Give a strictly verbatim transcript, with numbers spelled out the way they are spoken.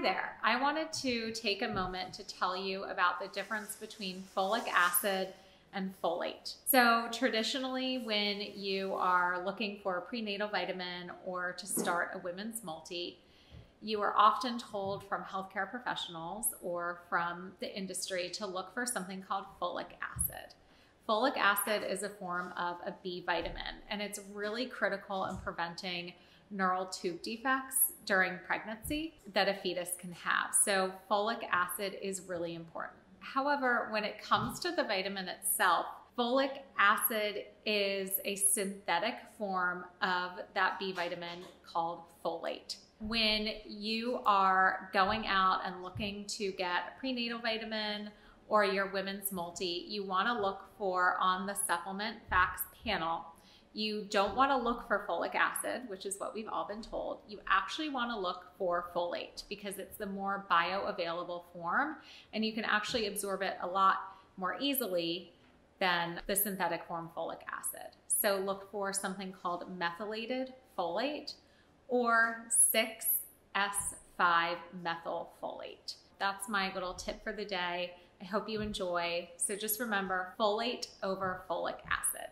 Hi there. I wanted to take a moment to tell you about the difference between folic acid and folate. So traditionally, when you are looking for a prenatal vitamin or to start a women's multi, you are often told from healthcare professionals or from the industry to look for something called folic acid. Folic acid is a form of a B vitamin, and it's really critical in preventing neural tube defects during pregnancy that a fetus can have. So folic acid is really important. However, when it comes to the vitamin itself, folic acid is a synthetic form of that B vitamin called folate. When you are going out and looking to get a prenatal vitamin or your women's multi, you want to look for on the supplement facts panel. You don't want to look for folic acid, which is what we've all been told. You actually want to look for folate because it's the more bioavailable form and you can actually absorb it a lot more easily than the synthetic form folic acid. So look for something called methylated folate or six S five methylfolate. That's my little tip for the day. I hope you enjoy. So just remember folate over folic acid.